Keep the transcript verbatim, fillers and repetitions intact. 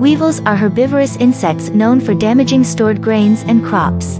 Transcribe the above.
Weevils are herbivorous insects known for damaging stored grains and crops.